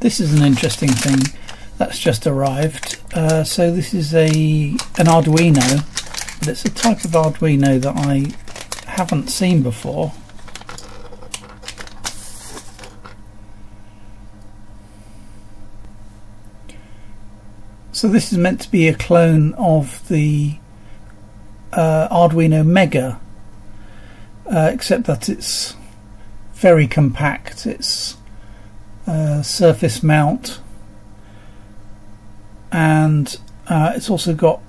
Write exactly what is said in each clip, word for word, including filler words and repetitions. This is an interesting thing that's just arrived. Uh, so this is a an Arduino, but it's a type of Arduino that I haven't seen before. So this is meant to be a clone of the uh, Arduino Mega, uh, except that it's very compact. It's uh, surface mount, and uh, it's also got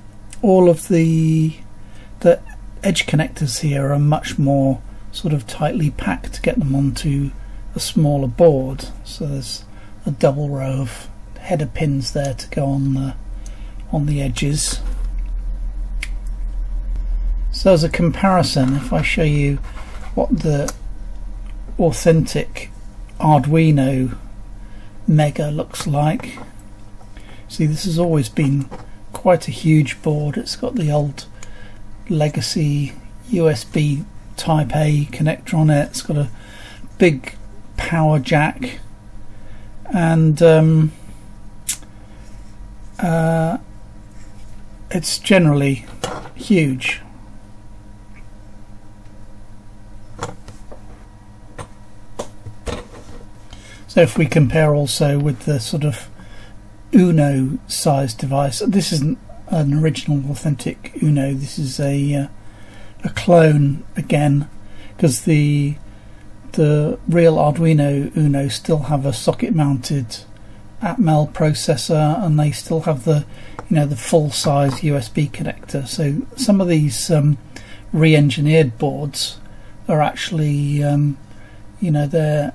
all of the the edge connectors here are much more sort of tightly packed to get them onto a smaller board. So there's a double row of header pins there to go on the on the edges. So as a comparison, if I show you what the authentic Arduino Mega looks like, see, this has always been quite a huge board. It's got the old legacy U S B type A connector on it. It's got a big power jack, and um, Uh, it's generally huge. So if we compare also with the sort of Uno sized device, this isn't an original authentic Uno, this is a uh, a clone again, because the the real Arduino Uno still have a socket mounted Atmel processor, and they still have the you know the full size U S B connector. So some of these um, re-engineered boards are actually um, you know they're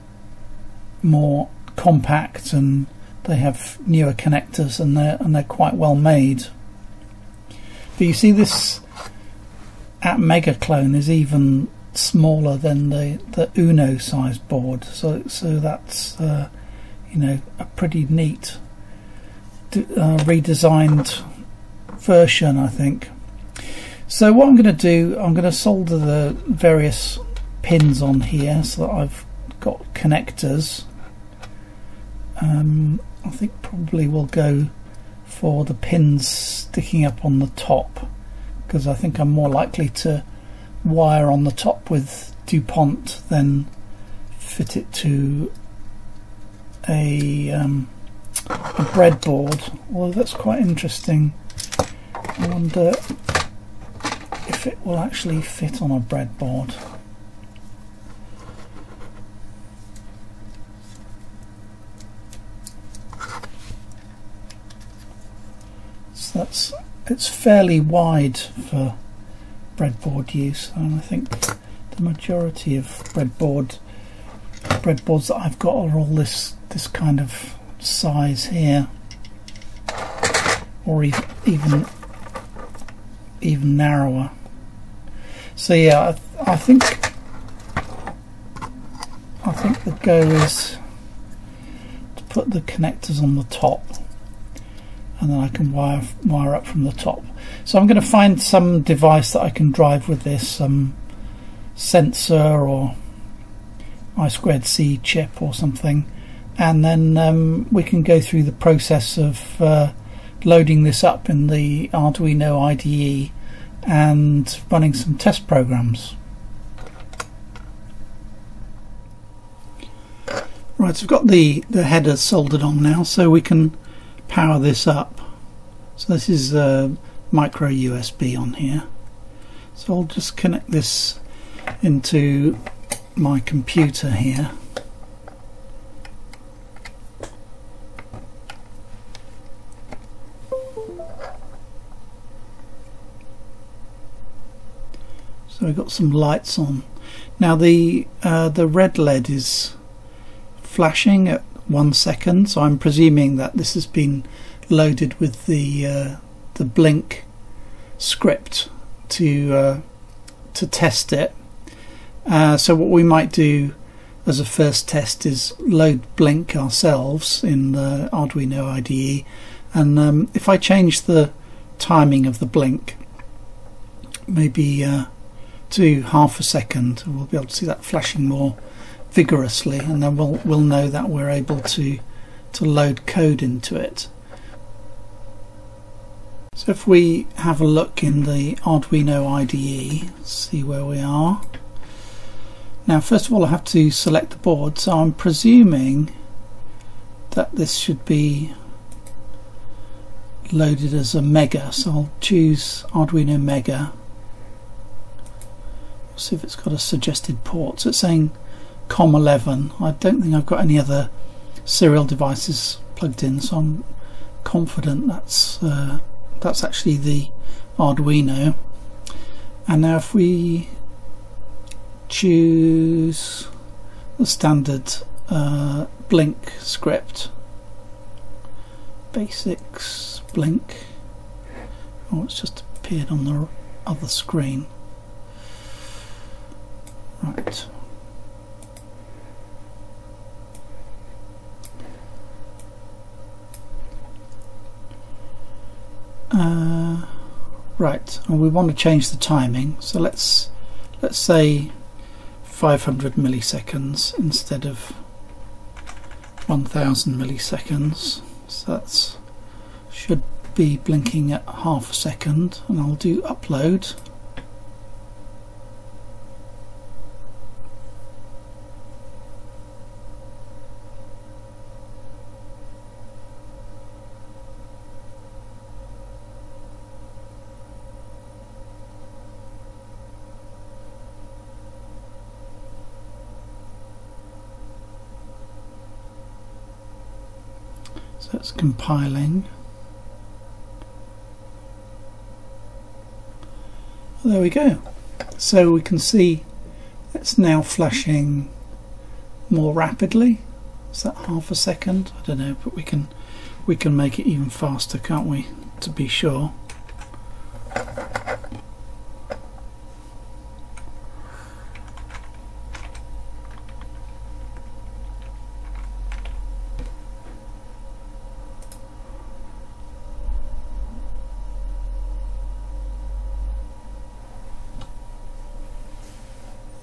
more compact and they have newer connectors, and they're and they're quite well made. But you see, this Atmega clone is even smaller than the the Uno size board. So so that's uh, you know, a pretty neat uh, redesigned version, I think. So what I'm going to do, I'm going to solder the various pins on here so that I've got connectors. Um, I think probably we'll go for the pins sticking up on the top, because I think I'm more likely to wire on the top with DuPont than fit it to a, um, a breadboard. Well, that's quite interesting. I wonder if it will actually fit on a breadboard. So that's it's fairly wide for breadboard use, and I think the majority of breadboard breadboards that I've got are all this this kind of size here, or even even, even narrower. So yeah, I, I think I think the go is to put the connectors on the top, and then I can wire wire up from the top. So I'm going to find some device that I can drive with this, some um, sensor or I two C chip or something. And then um, we can go through the process of uh, loading this up in the Arduino I D E and running some test programs. Right, so I've got the, the header soldered on now, so we can power this up. So this is a micro U S B on here. So I'll just connect this into my computer here. So we've got some lights on. Now the uh, the red L E D is flashing at one second, so I'm presuming that this has been loaded with the uh, the blink script to uh, to test it. Uh, so what we might do as a first test is load blink ourselves in the Arduino I D E, and um, if I change the timing of the blink, maybe Uh, to half a second, we'll be able to see that flashing more vigorously, and then we'll we'll know that we're able to to load code into it. So if we have a look in the Arduino I D E, see where we are. Now first of all I have to select the board, so I'm presuming that this should be loaded as a Mega, so I'll choose Arduino Mega. See if it's got a suggested port. So it's saying COM eleven. I don't think I've got any other serial devices plugged in, so I'm confident that's uh, that's actually the Arduino. And now if we choose the standard uh, blink script, basics blink. Oh, it's just appeared on the other screen. Right. Uh, right, and we want to change the timing, so let's let's say five hundred milliseconds instead of one thousand milliseconds. So that should be blinking at half a second, and I'll do upload. That's compiling. There we go. So we can see it's now flashing more rapidly. Is that half a second? I don't know, but we can we can make it even faster, can't we? To be sure.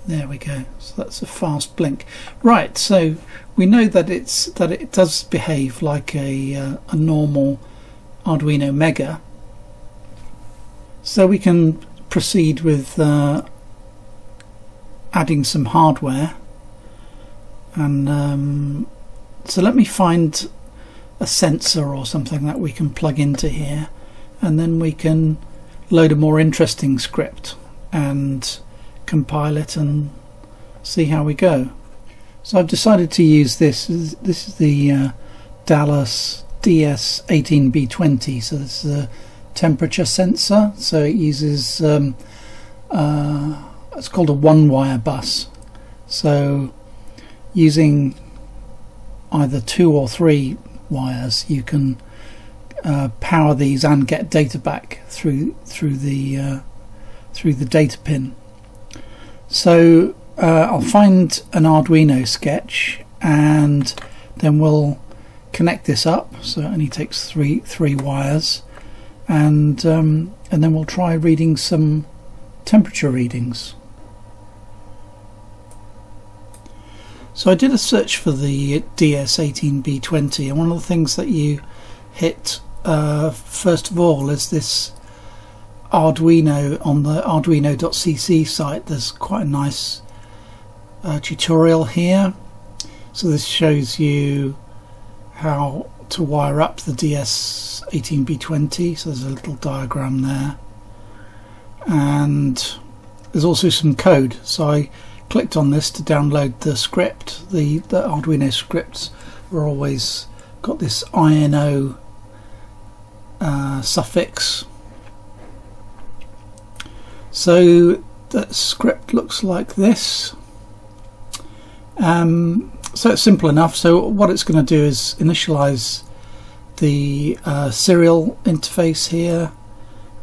There we go. So that's a fast blink. Right, so we know that it's that it does behave like a uh, a normal Arduino Mega. So we can proceed with uh, adding some hardware. And um, so let me find a sensor or something that we can plug into here, and then we can load a more interesting script and compile it and see how we go. So I've decided to use this. This is the uh, Dallas D S eighteen B twenty. So this is a temperature sensor. So it uses um, uh, it's called a one wire bus. So using either two or three wires, you can uh, power these and get data back through through the uh, through the data pin. So uh, I'll find an Arduino sketch and then we'll connect this up. So it only takes three three wires, and um, and then we'll try reading some temperature readings. So I did a search for the D S eighteen B twenty, and one of the things that you hit uh, first of all is this Arduino. On the arduino dot c c site there's quite a nice uh, tutorial here. So this shows you how to wire up the D S eighteen B twenty, so there's a little diagram there, and there's also some code. So I clicked on this to download the script. The, the Arduino scripts were always got this I N O uh, suffix. So that script looks like this. Um, so it's simple enough. So what it's going to do is initialize the uh, serial interface here,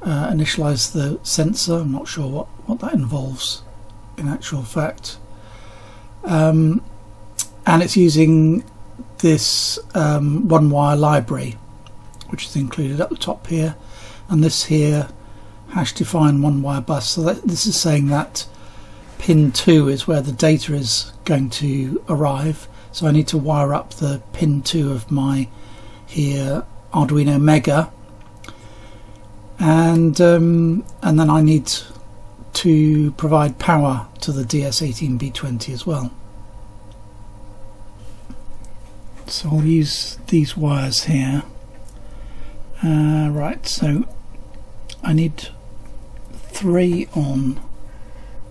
uh, initialize the sensor. I'm not sure what, what that involves in actual fact. Um, and it's using this um, one wire library, which is included at the top here, and this here, hash define one wire bus. So that, this is saying that pin two is where the data is going to arrive. So I need to wire up the pin two of my here Arduino Mega, and um, and then I need to provide power to the D S eighteen B twenty as well. So I'll use these wires here. Uh, right, so I need three on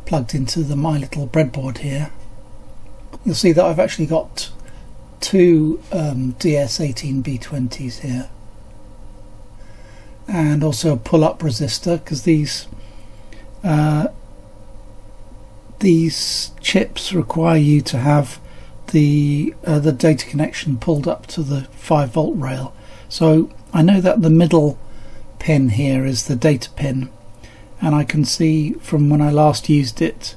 plugged into the my little breadboard here. You'll see that I've actually got two um, D S eighteen B twenties here, and also a pull-up resistor, because these uh, these chips require you to have the uh, the data connection pulled up to the five volt rail. So I know that the middle pin here is the data pin, and I can see from when I last used it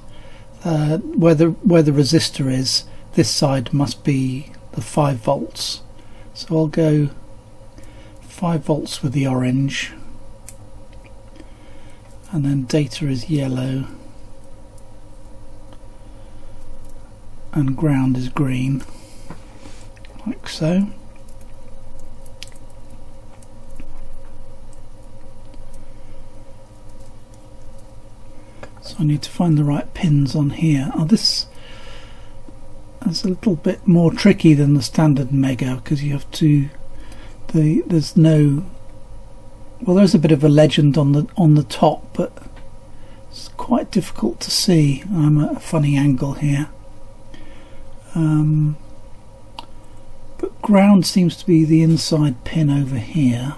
uh, where the where the resistor is. This side must be the five volts, so I'll go five volts with the orange, and then data is yellow and ground is green, like so. So I need to find the right pins on here. Oh, this is a little bit more tricky than the standard Mega, because you have to the there's no well there's a bit of a legend on the on the top, but it's quite difficult to see. I'm at a funny angle here. Um, but ground seems to be the inside pin over here.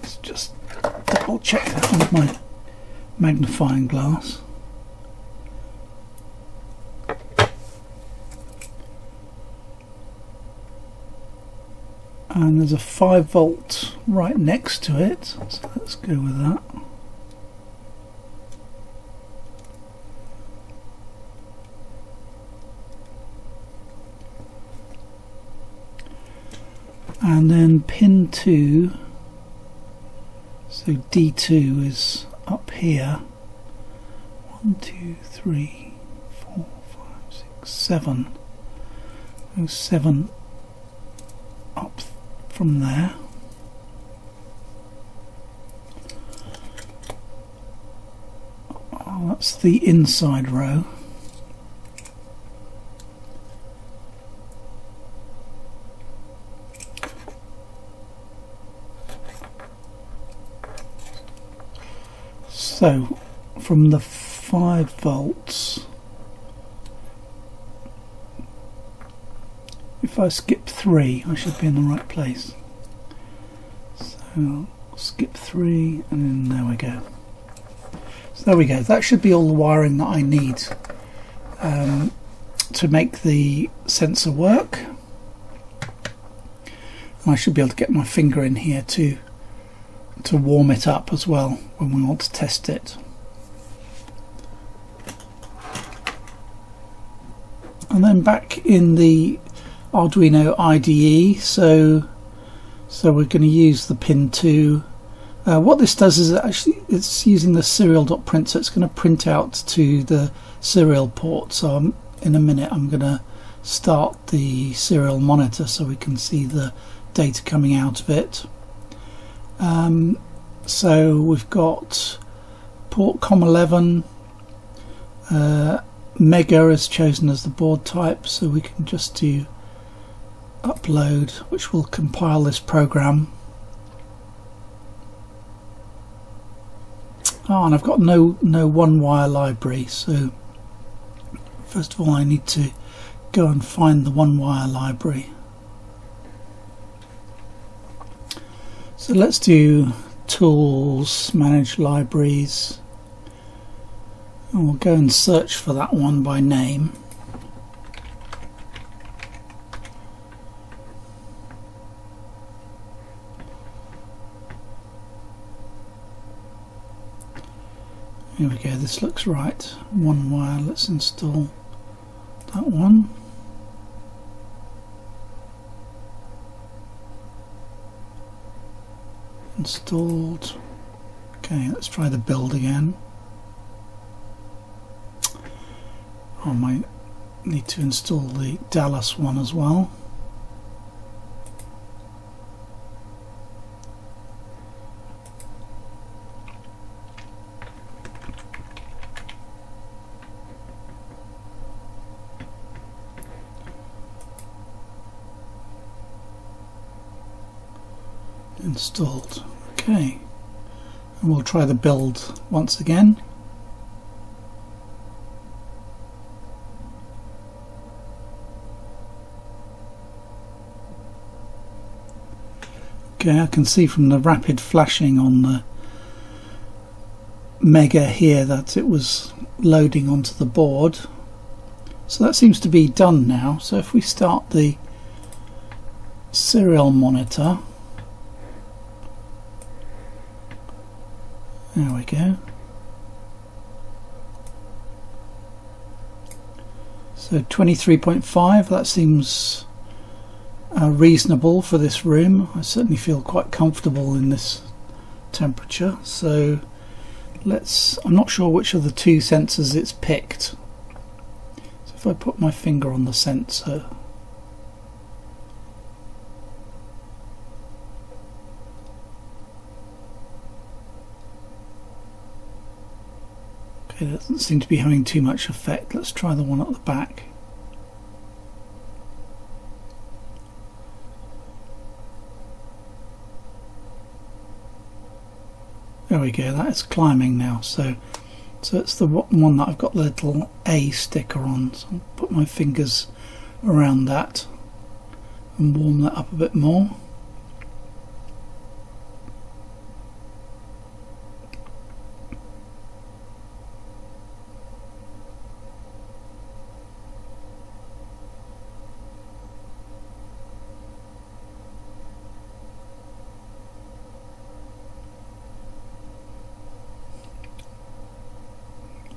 Let's just double check that with my magnifying glass. And there's a five volt right next to it, so let's go with that. And then pin two, so D two is up here. one, two, three, four, five, six, seven. And seven up from there. Oh, that's the inside row. So from the five volts, if I skip three, I should be in the right place. So I'll skip three, and there we go. So there we go. That should be all the wiring that I need um, to make the sensor work. And I should be able to get my finger in here too, to warm it up as well when we want to test it. And then back in the Arduino I D E, so so we're going to use the pin two. Uh, what this does is actually it's using the serial dot print, so it's going to print out to the serial port. So I'm, in a minute I'm going to start the serial monitor so we can see the data coming out of it. Um, so we've got port COM eleven, uh, Mega is chosen as the board type, so we can just do upload, which will compile this program. Oh, and I've got no, no OneWire library, so first of all I need to go and find the OneWire library. So let's do tools, manage libraries, and we'll go and search for that one by name. Here we go, this looks right. OneWire, let's install that one. Installed. Okay, let's try the build again. I might need to install the Dallas one as well. Installed. Okay, and we'll try the build once again. Okay, I can see from the rapid flashing on the Mega here that it was loading onto the board, so that seems to be done now. So if we start the serial monitor, there we go. So twenty-three point five, that seems uh, reasonable for this room. I certainly feel quite comfortable in this temperature. So let's, I'm not sure which of the two sensors it's picked. So if I put my finger on the sensor, it doesn't seem to be having too much effect. Let's try the one at the back. There we go, that is climbing now. So so it's the one that I've got the little A sticker on. So I'll put my fingers around that and warm that up a bit more.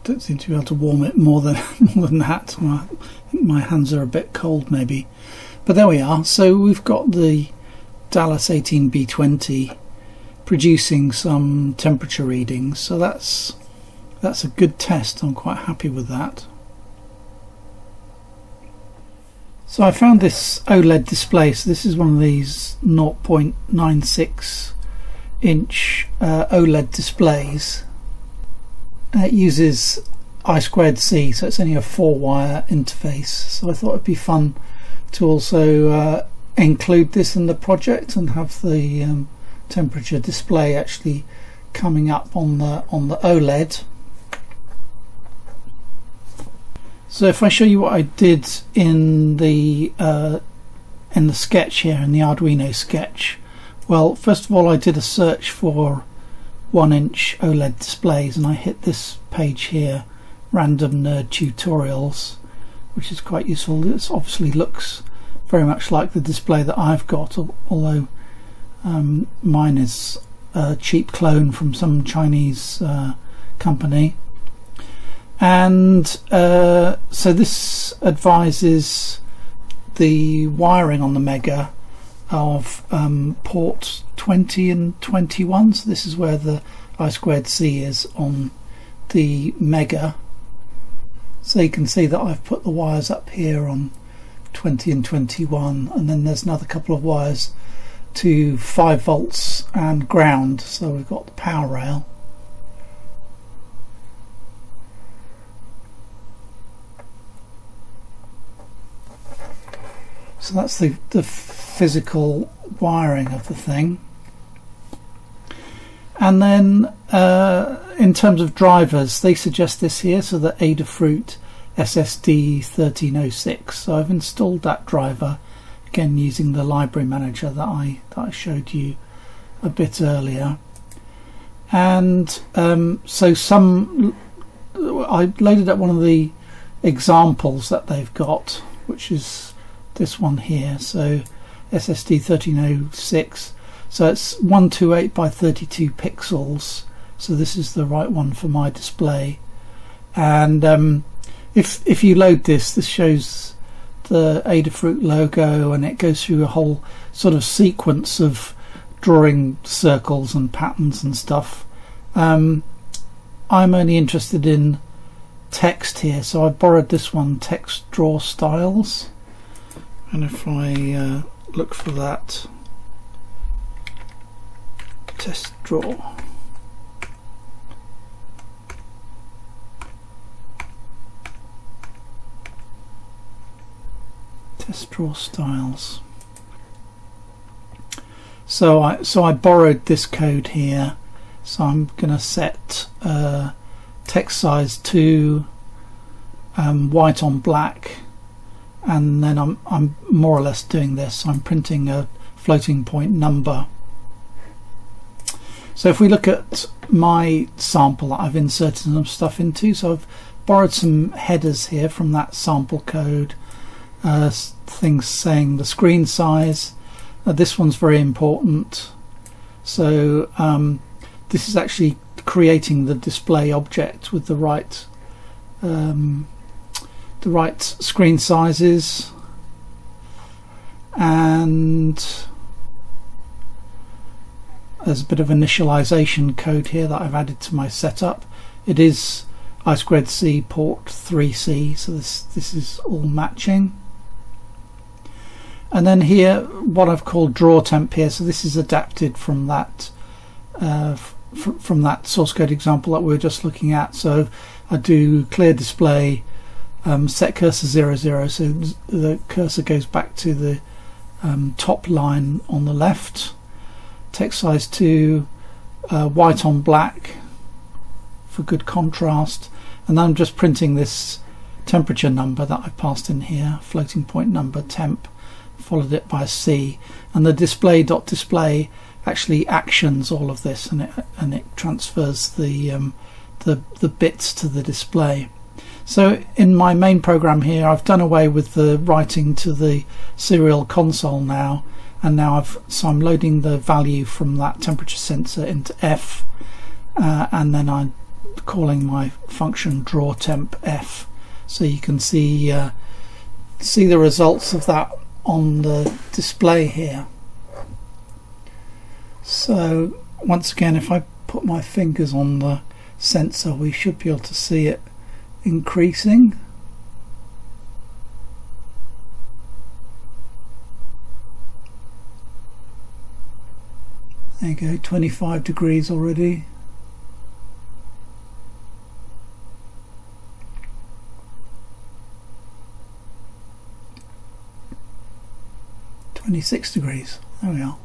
Don't seem to be able to warm it more than more than that. Well, I think my hands are a bit cold maybe, but there we are. So we've got the Dallas eighteen B twenty producing some temperature readings, so that's that's a good test. I'm quite happy with that. So I found this OLED display. So this is one of these zero point nine six inch uh, OLED displays. It uses I two C, so it's only a four wire interface. So I thought it'd be fun to also uh, include this in the project and have the um, temperature display actually coming up on the on the OLED. So if I show you what I did in the uh, in the sketch here, in the Arduino sketch, well, first of all I did a search for one inch OLED displays and I hit this page here, Randomnerd tutorials, which is quite useful. This obviously looks very much like the display that I've got, although um, mine is a cheap clone from some Chinese uh, company. And uh, so this advises the wiring on the Mega of um, port twenty and twenty-one, so this is where the I two C is on the Mega. So you can see that I've put the wires up here on twenty and twenty-one, and then there's another couple of wires to five volts and ground, so we've got the power rail. So that's the, the physical wiring of the thing. And then uh, in terms of drivers, they suggest this here, so the Adafruit S S D one three zero six. So I've installed that driver again using the library manager that I that I showed you a bit earlier. And um, so some I loaded up one of the examples that they've got, which is this one here. So S S D one three zero six, so it's one twenty-eight by thirty-two pixels, so this is the right one for my display. And um, if if you load this, this shows the Adafruit logo, and it goes through a whole sort of sequence of drawing circles and patterns and stuff. um, I'm only interested in text here. So I borrowed this one, text draw styles, and if I uh, look for that, test draw, test draw styles. So I so I borrowed this code here. So I'm going to set uh, text size to um, white on black, and then I'm I'm more or less doing this. I'm printing a floating point number. So if we look at my sample that I've inserted some stuff into, so I've borrowed some headers here from that sample code, uh, things saying the screen size. Uh, this one's very important. So um, this is actually creating the display object with the right um, the right screen sizes, and there's a bit of initialization code here that I've added to my setup. It is I two C port three C, so this this is all matching. And then here, what I've called draw temp here, so this is adapted from that uh, from that source code example that we were just looking at. So I do clear display, um, set cursor zero zero, so the cursor goes back to the um, top line on the left. Text size to uh, white on black for good contrast, and then I'm just printing this temperature number that I passed in here, floating point number temp, followed it by C, and the display dot display actually actions all of this, and it and it transfers the um, the the bits to the display. So in my main program here, I've done away with the writing to the serial console now, and now I've so I'm loading the value from that temperature sensor into F, uh, and then I'm calling my function draw temp F, so you can see uh, see the results of that on the display here. So once again, if I put my fingers on the sensor, we should be able to see it increasing. There you go, twenty-five degrees already. twenty-six degrees, there we are.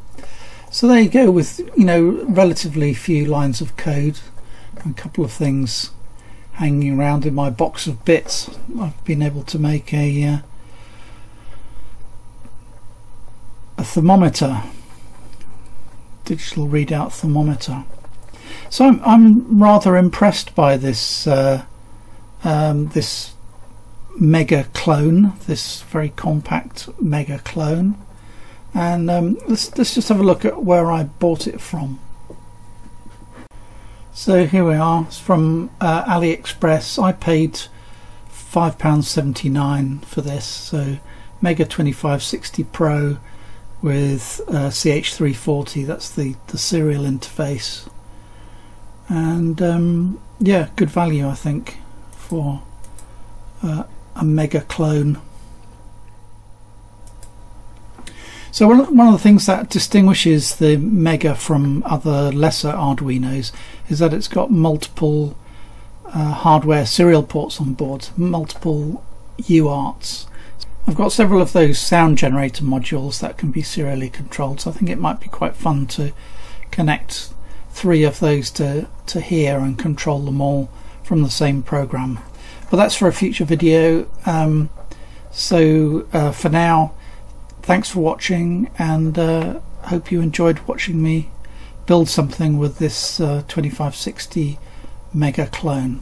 So there you go, with, you know, relatively few lines of code and a couple of things hanging around in my box of bits, I've been able to make a uh, a thermometer, digital readout thermometer. So I'm, I'm rather impressed by this uh, um, this mega clone, this very compact mega clone. And um, let's, let's just have a look at where I bought it from. So here we are, it's from uh, AliExpress. I paid five pounds seventy-nine for this. So Mega twenty-five sixty Pro with uh, C H three forty, that's the, the serial interface. And um, yeah, good value I think for uh, a mega clone. So one of the things that distinguishes the Mega from other lesser Arduinos is that it's got multiple uh, hardware serial ports on board, multiple U A R Ts. I've got several of those sound generator modules that can be serially controlled, so I think it might be quite fun to connect three of those to, to here and control them all from the same program. But that's for a future video, um, so uh, for now, thanks for watching, and uh, hope you enjoyed watching me build something with this uh, twenty-five sixty Mega clone.